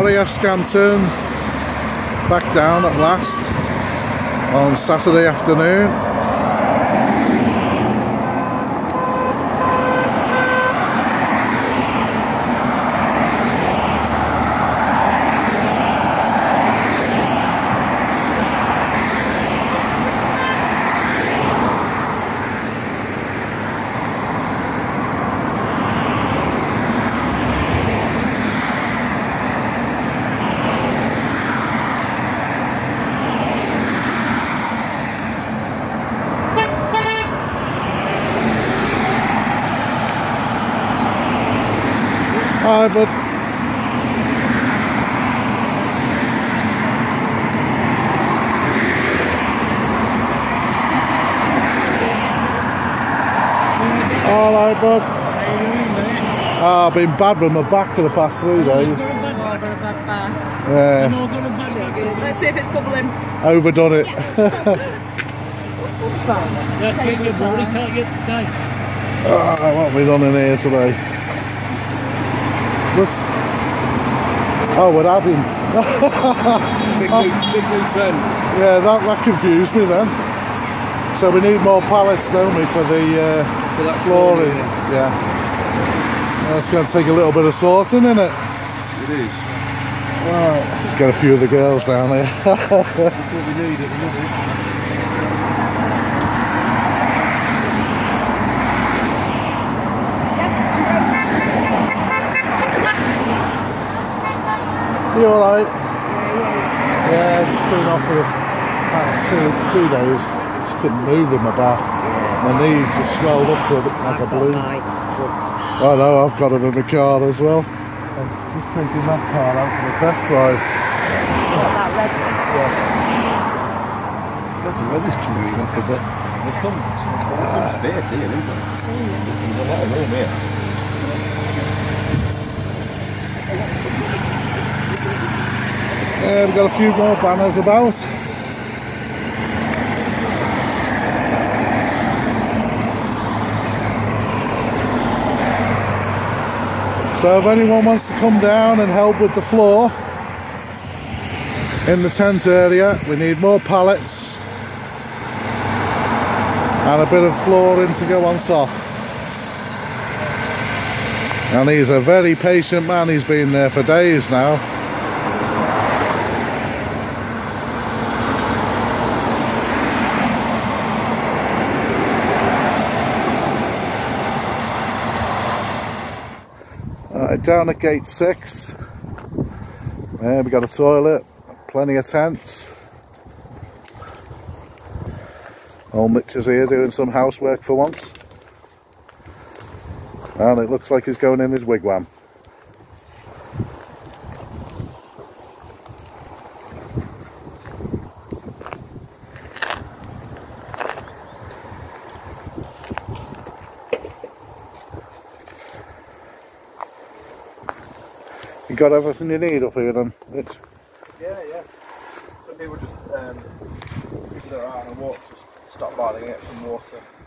RAF Scampton back down at last on Saturday afternoon. Hi, bud. All right, bud. Oh, I've been bad with my back for the past 3 days. Yeah. Let's see if it's bubbling. Overdone it. What have we done in here today? Oh, we're having big new friend. Yeah, that confused me then. So we need more pallets, don't we, for that flooring? Yeah. That's going to take a little bit of sorting, isn't it? It is. Right. Let's get a few of the girls down here. That's what we need at the moment. You alright? Yeah, just been off for the past two days. Just couldn't move with my back. My knee just swelled up to a bit like a balloon. I know, I've got them in the car as well. I'm just taking that car out for the test drive. You got that red one? Yeah. Got the weather's clearing up a bit. There's some space here, isn't there? There's a lot of room here. Yeah, we've got a few more banners about. So if anyone wants to come down and help with the floor in the tent area, we need more pallets and a bit of flooring to go on top. And he's a very patient man, he's been there for days now. Down at gate 6, we've got a toilet, plenty of tents. Old Mitch is here doing some housework for once, and it looks like he's going in his wigwam. You got everything you need up here then? Yeah. Some people just, if they're out on a walk, just stop by and get some water.